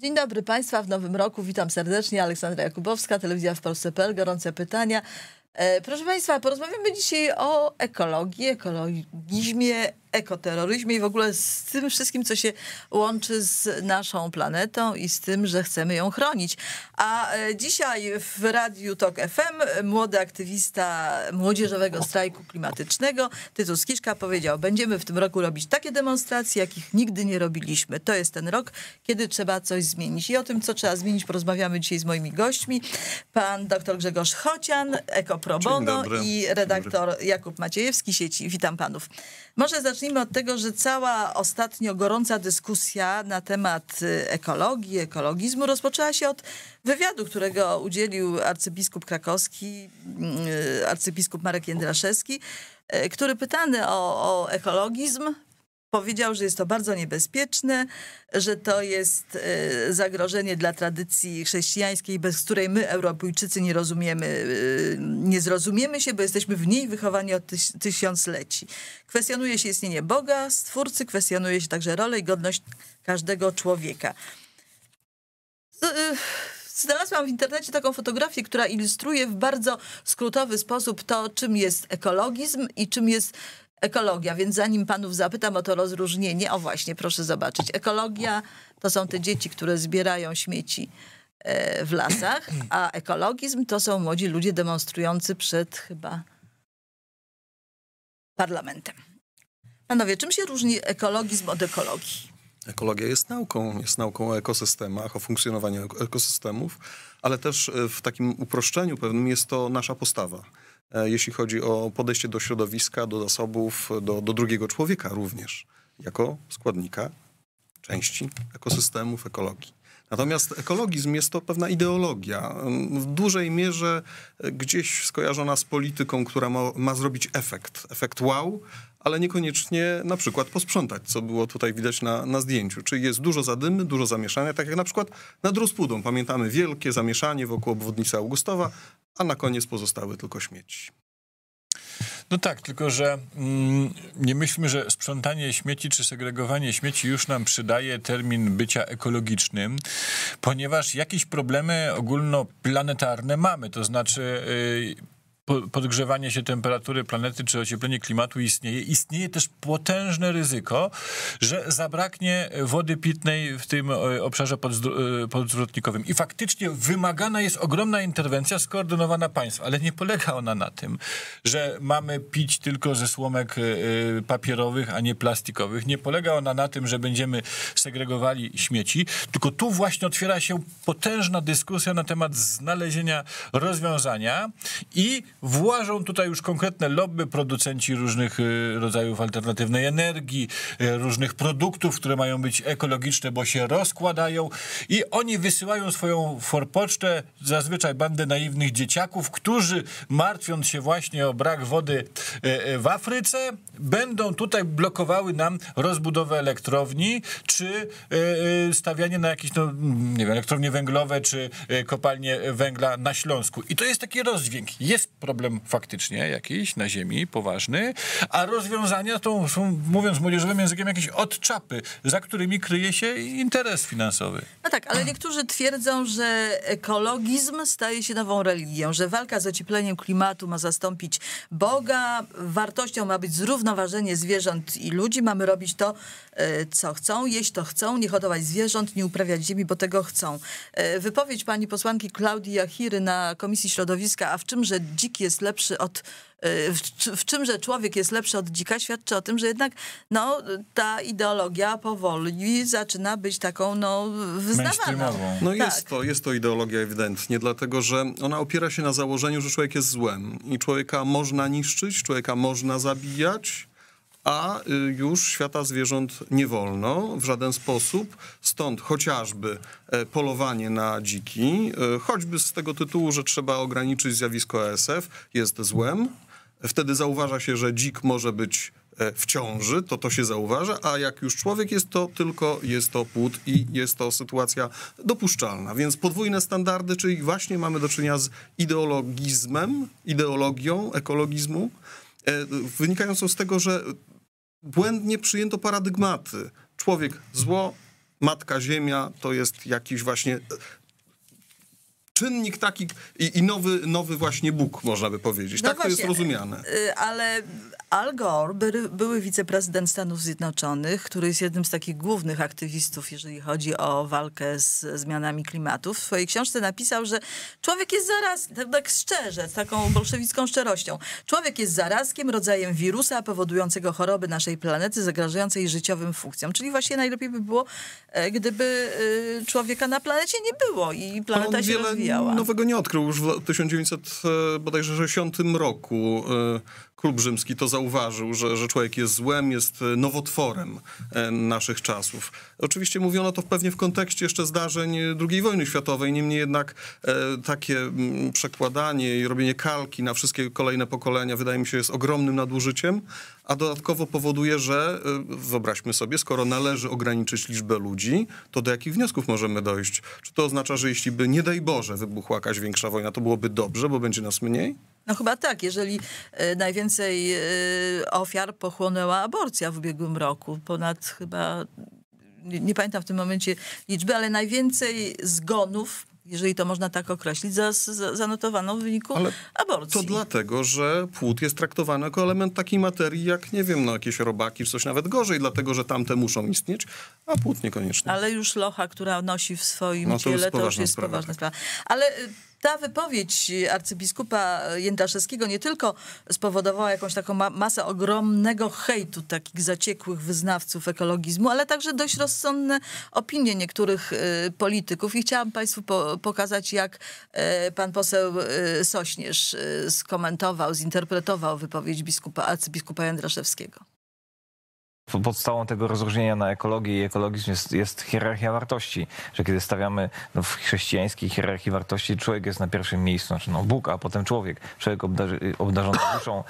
Dzień dobry Państwa w nowym roku. Witam serdecznie. Aleksandra Jakubowska, telewizja w Polsce.pl. Gorące pytania. Proszę Państwa, porozmawiamy dzisiaj o ekologii, ekologizmie, ekoterroryzmie i w ogóle z tym wszystkim, co się łączy z naszą planetą i z tym, że chcemy ją chronić. A dzisiaj w Radiu Tok FM młody aktywista młodzieżowego strajku klimatycznego Tytus Kiszka powiedział: będziemy w tym roku robić takie demonstracje, jakich nigdy nie robiliśmy. To jest ten rok, kiedy trzeba coś zmienić. I o tym, co trzeba zmienić, porozmawiamy dzisiaj z moimi gośćmi. Pan dr Grzegorz Chocian, Eko pro bono, i redaktor Jakub Maciejewski, Sieci. Witam panów. Może zacznijmy od tego, że cała ostatnio gorąca dyskusja na temat ekologii, ekologizmu rozpoczęła się od wywiadu, którego udzielił arcybiskup krakowski, arcybiskup Marek Jędraszewski, który pytany o ekologizm powiedział, że jest to bardzo niebezpieczne, że to jest zagrożenie dla tradycji chrześcijańskiej, bez której my, Europejczycy, nie zrozumiemy się, bo jesteśmy w niej wychowani od tysiącleci. Kwestionuje się istnienie Boga, Stwórcy, kwestionuje się także rolę i godność każdego człowieka. Znalazłam w internecie taką fotografię, która ilustruje w bardzo skrótowy sposób to, czym jest ekologizm i czym jest ekologia, więc zanim panów zapytam o to rozróżnienie, o właśnie, proszę zobaczyć. Ekologia to są te dzieci, które zbierają śmieci w lasach, a ekologizm to są młodzi ludzie demonstrujący przed chyba parlamentem. Panowie, czym się różni ekologizm od ekologii? Ekologia jest nauką o ekosystemach, o funkcjonowaniu ekosystemów, ale też w takim uproszczeniu pewnym jest to nasza postawa. Jeśli chodzi o podejście do środowiska, do zasobów, do drugiego człowieka również, jako składnika części ekosystemów, ekologii. Natomiast ekologizm jest to pewna ideologia, w dużej mierze gdzieś skojarzona z polityką, która ma zrobić efekt wow, ale niekoniecznie na przykład posprzątać, co było tutaj widać na zdjęciu. Czyli jest dużo zadymy, dużo zamieszania, tak jak na przykład nad Rozpudą. Pamiętamy wielkie zamieszanie wokół obwodnicy Augustowa, a na koniec pozostały tylko śmieci. No tak, tylko że nie myślmy, że sprzątanie śmieci czy segregowanie śmieci już nam przydaje termin bycia ekologicznym, ponieważ jakieś problemy ogólnoplanetarne mamy, to znaczy podgrzewanie się temperatury planety czy ocieplenie klimatu istnieje. Istnieje też potężne ryzyko, że zabraknie wody pitnej w tym obszarze podzwrotnikowym. I faktycznie wymagana jest ogromna interwencja skoordynowana państw, ale nie polega ona na tym, że mamy pić tylko ze słomek papierowych, a nie plastikowych. Nie polega ona na tym, że będziemy segregowali śmieci, tylko tu właśnie otwiera się potężna dyskusja na temat znalezienia rozwiązania i włażą tutaj już konkretne lobby, producenci różnych rodzajów alternatywnej energii, różnych produktów, które mają być ekologiczne, bo się rozkładają, i oni wysyłają swoją forpocztę, zazwyczaj bandę naiwnych dzieciaków, którzy martwiąc się właśnie o brak wody w Afryce, będą tutaj blokowały nam rozbudowę elektrowni, czy stawianie na jakieś, no nie wiem, elektrownie węglowe, czy kopalnie węgla na Śląsku. I to jest taki rozdźwięk. Jest problem faktycznie jakiś na ziemi, poważny, a rozwiązania to są, mówiąc młodzieżowym językiem, jakieś odczapy, za którymi kryje się interes finansowy. No tak, ale niektórzy twierdzą, że ekologizm staje się nową religią, że walka z ociepleniem klimatu ma zastąpić Boga, wartością ma być zrównoważenie zwierząt i ludzi, mamy robić to, co chcą, jeść to chcą, nie hodować zwierząt, nie uprawiać ziemi, bo tego chcą. Wypowiedź pani posłanki Klaudii Jahiry na Komisji Środowiska, a w czymże dzik jest lepszy od, w czymże człowiek jest lepszy od dzika, świadczy o tym, że jednak no, ta ideologia powoli zaczyna być taką no, wyznawaną. No tak. jest to ideologia ewidentnie, dlatego że ona opiera się na założeniu, że człowiek jest złem i człowieka można niszczyć, człowieka można zabijać, a już świata zwierząt nie wolno w żaden sposób, stąd chociażby polowanie na dziki, choćby z tego tytułu, że trzeba ograniczyć zjawisko ASF, jest złem. Wtedy zauważa się, że dzik może być w ciąży, to się zauważa, a jak już człowiek jest, to tylko jest to płód i jest to sytuacja dopuszczalna. Więc podwójne standardy, czyli właśnie mamy do czynienia z ideologizmem, ideologią ekologizmu, wynikającą z tego, że błędnie przyjęto paradygmaty. Człowiek zło, matka ziemia to jest jakiś właśnie czynnik taki i nowy właśnie Bóg, można by powiedzieć. No tak właśnie, to jest rozumiane. Ale Al Gore, były wiceprezydent Stanów Zjednoczonych, który jest jednym z takich głównych aktywistów, jeżeli chodzi o walkę z zmianami klimatu, w swojej książce napisał, że człowiek jest zarazkiem, tak szczerze, z taką bolszewicką szczerością. Człowiek jest zarazkiem, rodzajem wirusa powodującego choroby naszej planety, zagrażającej życiowym funkcjom. Czyli właśnie najlepiej by było, gdyby człowieka na planecie nie było i planeta się rozwijała. Nowego nie odkrył już w 1960 roku. Klub Rzymski to zauważył, że człowiek jest złem, jest nowotworem naszych czasów. Oczywiście mówiono to pewnie w kontekście jeszcze zdarzeń II wojny światowej, niemniej jednak takie przekładanie i robienie kalki na wszystkie kolejne pokolenia wydaje mi się jest ogromnym nadużyciem, a dodatkowo powoduje, że wyobraźmy sobie, skoro należy ograniczyć liczbę ludzi, to do jakich wniosków możemy dojść? Czy to oznacza, że jeśli by, nie daj Boże, wybuchła jakaś większa wojna, to byłoby dobrze, bo będzie nas mniej? No chyba tak, jeżeli najwięcej ofiar pochłonęła aborcja w ubiegłym roku. Ponad chyba, nie pamiętam w tym momencie liczby, ale najwięcej zgonów, jeżeli to można tak określić, zanotowano w wyniku aborcji. To dlatego, że płód jest traktowany jako element takiej materii jak, nie wiem, no jakieś robaki czy coś, nawet gorzej, dlatego, że tamte muszą istnieć, a płód niekoniecznie. Ale już locha, która nosi w swoim ciele, to już jest poważna sprawa. Ale ta wypowiedź arcybiskupa Jędraszewskiego nie tylko spowodowała jakąś taką masę ogromnego hejtu takich zaciekłych wyznawców ekologizmu, ale także dość rozsądne opinie niektórych polityków. I chciałam państwu pokazać, jak pan poseł Sośnierz skomentował, zinterpretował wypowiedź arcybiskupa Jędraszewskiego. Podstawą tego rozróżnienia na ekologię i ekologizm jest hierarchia wartości, że kiedy stawiamy w chrześcijańskiej hierarchii wartości, człowiek jest na pierwszym miejscu, znaczy Bóg, a potem człowiek. Człowiek obdarzony duszą,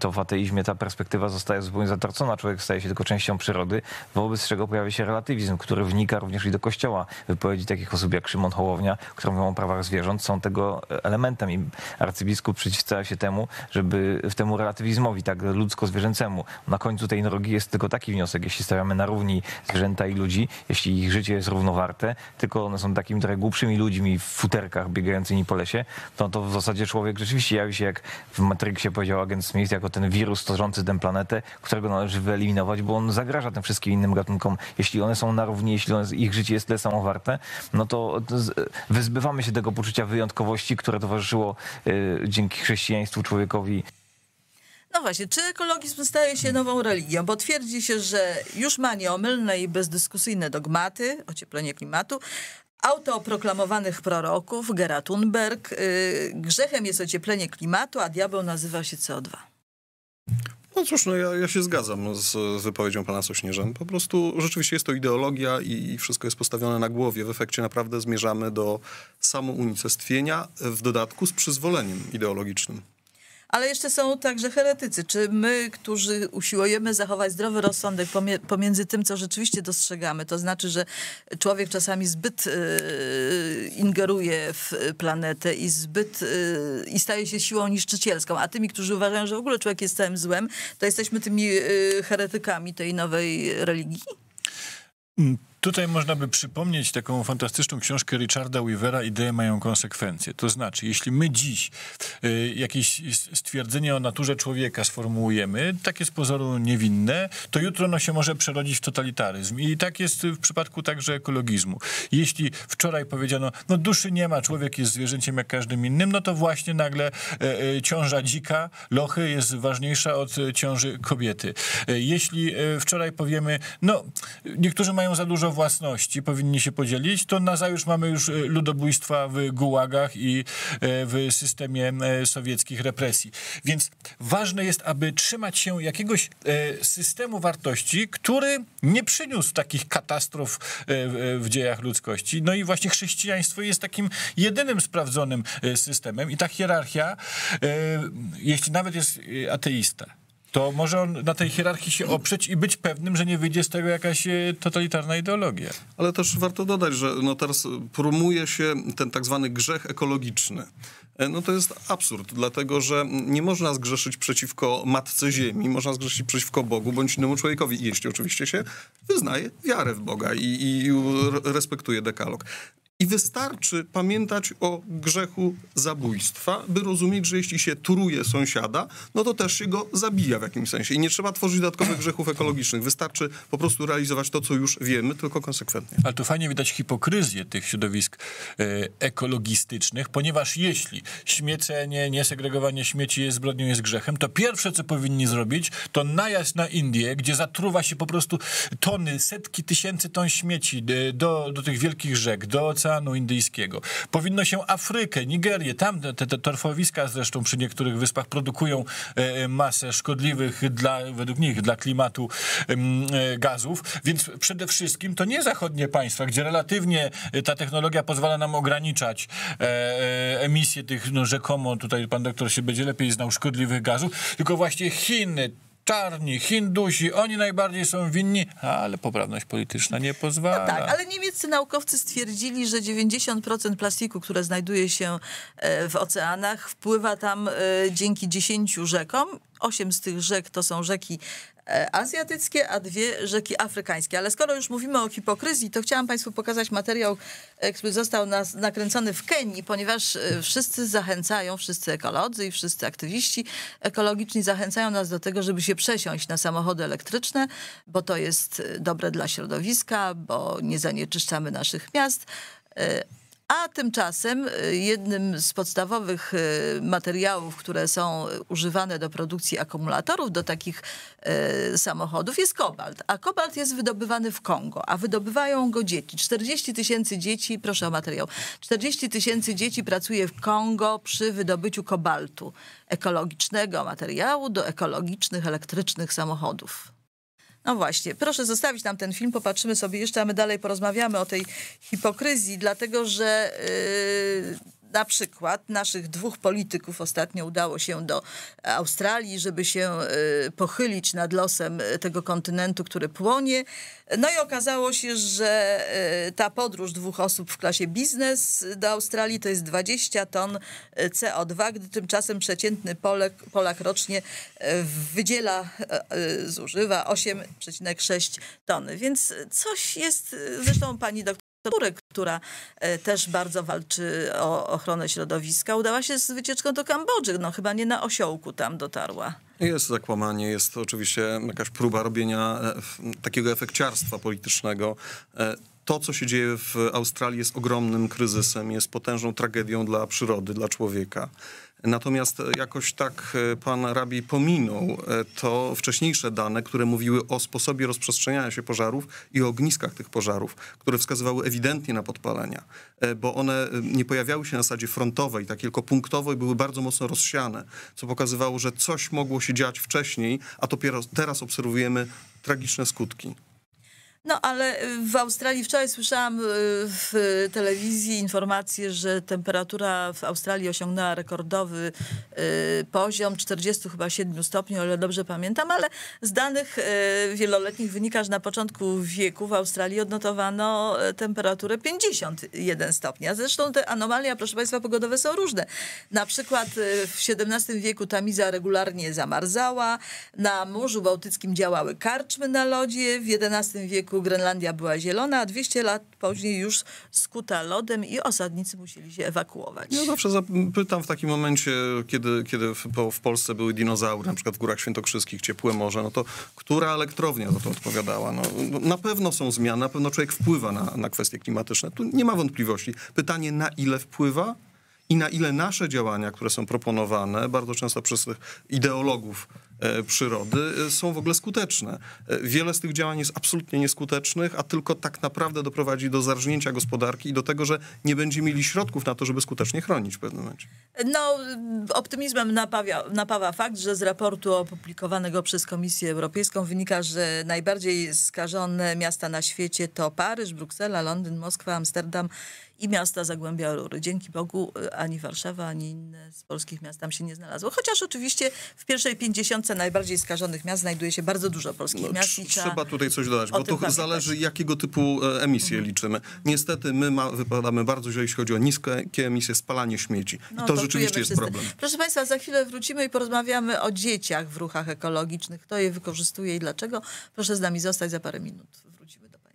to w ateizmie ta perspektywa zostaje zupełnie zatracona, człowiek staje się tylko częścią przyrody, wobec czego pojawia się relatywizm, który wnika również i do Kościoła. Wypowiedzi takich osób jak Szymon Hołownia, które mówią o prawach zwierząt, są tego elementem i arcybiskup przeciwstawia się temu, żeby temu relatywizmowi, tak ludzko-zwierzęcemu. Na końcu tej drogi jest tylko taki wniosek, jeśli stawiamy na równi zwierzęta i ludzi, jeśli ich życie jest równowarte, tylko one są takimi trochę głupszymi ludźmi w futerkach biegającymi po lesie, to w zasadzie człowiek rzeczywiście jawi się, jak w Matrixie powiedział Agent Smith, jako ten wirus tożący tę planetę, którego należy wyeliminować, bo on zagraża tym wszystkim innym gatunkom. Jeśli one są na równi, jeśli ich życie jest tyle samo warte, no to wyzbywamy się tego poczucia wyjątkowości, które towarzyszyło dzięki chrześcijaństwu człowiekowi. No właśnie, czy ekologizm staje się nową religią? Bo twierdzi się, że już ma nieomylne i bezdyskusyjne dogmaty, ocieplenie klimatu, autoproklamowanych proroków, Greta Thunberg, grzechem jest ocieplenie klimatu, a diabeł nazywa się CO2. No cóż, no ja się zgadzam z wypowiedzią pana Sośnierza. Po prostu rzeczywiście jest to ideologia i wszystko jest postawione na głowie. W efekcie naprawdę zmierzamy do samounicestwienia, w dodatku z przyzwoleniem ideologicznym. Ale jeszcze są także heretycy. Czy my, którzy usiłujemy zachować zdrowy rozsądek pomiędzy tym, co rzeczywiście dostrzegamy, to znaczy, że człowiek czasami zbyt ingeruje w planetę i zbyt staje się siłą niszczycielską, a tymi, którzy uważają, że w ogóle człowiek jest całym złem, to jesteśmy tymi heretykami tej nowej religii? Tutaj można by przypomnieć taką fantastyczną książkę Richarda Weavera Idee mają konsekwencje. To znaczy, jeśli my dziś jakieś stwierdzenie o naturze człowieka sformułujemy, takie z pozoru niewinne, to jutro ono się może przerodzić w totalitaryzm. I tak jest w przypadku także ekologizmu. Jeśli wczoraj powiedziano, no duszy nie ma, człowiek jest zwierzęciem jak każdym innym, no to właśnie nagle ciąża dzika, lochy jest ważniejsza od ciąży kobiety. Jeśli wczoraj powiemy, no niektórzy mają za dużo własności, powinni się podzielić, to nazajutrz mamy już ludobójstwa w gułagach i w systemie sowieckich represji. Więc ważne jest, aby trzymać się jakiegoś systemu wartości, który nie przyniósł takich katastrof w dziejach ludzkości. No i właśnie chrześcijaństwo jest takim jedynym sprawdzonym systemem i ta hierarchia, jeśli nawet jest ateista, to może on na tej hierarchii się oprzeć i być pewnym, że nie wyjdzie z tego jakaś totalitarna ideologia. Ale też warto dodać, że no teraz promuje się ten tak zwany grzech ekologiczny. No to jest absurd, dlatego że nie można zgrzeszyć przeciwko Matce Ziemi, można zgrzeszyć przeciwko Bogu bądź innemu człowiekowi, jeśli oczywiście się wyznaje wiarę w Boga i respektuje dekalog. I wystarczy pamiętać o grzechu zabójstwa, by rozumieć, że jeśli się truje sąsiada, no to też się go zabija w jakimś sensie. I nie trzeba tworzyć dodatkowych grzechów ekologicznych. Wystarczy po prostu realizować to, co już wiemy, tylko konsekwentnie. Ale tu fajnie widać hipokryzję tych środowisk ekologistycznych, ponieważ jeśli śmiecenie, niesegregowanie śmieci jest zbrodnią, jest grzechem, to pierwsze, co powinni zrobić, to najazd na Indie, gdzie zatruwa się po prostu tony, setki tysięcy ton śmieci do tych wielkich rzek, do Oceanu Indyjskiego. Powinno się Afrykę, Nigerię, tam te torfowiska zresztą przy niektórych wyspach produkują masę szkodliwych według nich dla klimatu gazów, więc przede wszystkim to nie zachodnie państwa, gdzie relatywnie ta technologia pozwala nam ograniczać emisję tych, no rzekomo, tutaj pan doktor się będzie lepiej znał, szkodliwych gazów, tylko właśnie Chiny, czarni, Hindusi, oni najbardziej są winni, ale poprawność polityczna nie pozwala. No tak, ale niemieccy naukowcy stwierdzili, że 90% plastiku, które znajduje się w oceanach, wpływa tam dzięki 10 rzekom. 8 z tych rzek to są rzeki azjatyckie, a 2 rzeki afrykańskie. Ale skoro już mówimy o hipokryzji, to chciałam państwu pokazać materiał, który został nakręcony w Kenii, ponieważ wszyscy zachęcają, wszyscy ekolodzy i wszyscy aktywiści ekologiczni zachęcają nas do tego, żeby się przesiąść na samochody elektryczne, bo to jest dobre dla środowiska, bo nie zanieczyszczamy naszych miast. A tymczasem jednym z podstawowych materiałów, które są używane do produkcji akumulatorów, do takich samochodów, jest kobalt. A kobalt jest wydobywany w Kongo, a wydobywają go dzieci. 40 000 dzieci, proszę o materiał, 40 000 dzieci pracuje w Kongo przy wydobyciu kobaltu, ekologicznego materiału do ekologicznych, elektrycznych samochodów. No właśnie, proszę zostawić nam ten film, popatrzymy sobie jeszcze, a my dalej porozmawiamy o tej hipokryzji, dlatego że na przykład naszych 2 polityków ostatnio udało się do Australii, żeby się pochylić nad losem tego kontynentu, który płonie. No i okazało się, że ta podróż 2 osób w klasie biznes do Australii to jest 20 ton CO2, gdy tymczasem przeciętny Polak rocznie wydziela, zużywa 8,6 tony. Więc coś jest, zresztą pani doktor, która też bardzo walczy o ochronę środowiska, udała się z wycieczką do Kambodży. No chyba nie na osiołku tam dotarła. Jest zakłamanie, jest oczywiście jakaś próba robienia takiego efekciarstwa politycznego. To, co się dzieje w Australii, jest ogromnym kryzysem, jest potężną tragedią dla przyrody, dla człowieka. Natomiast jakoś tak pan Rabi pominął to wcześniejsze dane, które mówiły o sposobie rozprzestrzeniania się pożarów i o ogniskach tych pożarów, które wskazywały ewidentnie na podpalenia, bo one nie pojawiały się na zasadzie frontowej, tak tylko punktowo i były bardzo mocno rozsiane, co pokazywało, że coś mogło się dziać wcześniej, a dopiero teraz obserwujemy tragiczne skutki. No ale w Australii wczoraj słyszałam w telewizji informację, że temperatura w Australii osiągnęła rekordowy poziom 47 stopni, o ile dobrze pamiętam, ale z danych wieloletnich wynika, że na początku wieku w Australii odnotowano temperaturę 51 stopni. A zresztą te anomalia, proszę państwa, pogodowe są różne. Na przykład w XVII wieku Tamiza regularnie zamarzała, na Morzu Bałtyckim działały karczmy na lodzie, w XI wieku Grenlandia była zielona, a 200 lat później już skuta lodem i osadnicy musieli się ewakuować. Ja zawsze zapytam w takim momencie, kiedy w Polsce były dinozaury, na przykład w Górach Świętokrzyskich, Ciepłe Morze, no to która elektrownia za to odpowiadała? No, na pewno są zmiany, na pewno człowiek wpływa na kwestie klimatyczne. Tu nie ma wątpliwości. Pytanie, na ile wpływa i na ile nasze działania, które są proponowane, bardzo często przez tych ideologów przyrody, są w ogóle skuteczne. Wiele z tych działań jest absolutnie nieskutecznych, a tylko tak naprawdę doprowadzi do zarżnięcia gospodarki i do tego, że nie będzie mieli środków na to, żeby skutecznie chronić w pewnym momencie. No, optymizmem napawa fakt, że z raportu opublikowanego przez Komisję Europejską wynika, że najbardziej skażone miasta na świecie to Paryż, Bruksela, Londyn, Moskwa, Amsterdam i miasta Zagłębia Rury. Dzięki Bogu ani Warszawa, ani inne z polskich miast tam się nie znalazło. Chociaż oczywiście w pierwszej 50 czołówce najbardziej skażonych miast znajduje się bardzo dużo polskich miast. Trzeba tutaj coś dodać, bo to zależy, jakiego typu emisje liczymy. Niestety my wypadamy bardzo źle, jeśli chodzi o niskie emisje, spalanie śmieci. I to rzeczywiście jest problem. Proszę Państwa, za chwilę wrócimy i porozmawiamy o dzieciach w ruchach ekologicznych. Kto je wykorzystuje i dlaczego? Proszę z nami zostać, za parę minut wrócimy do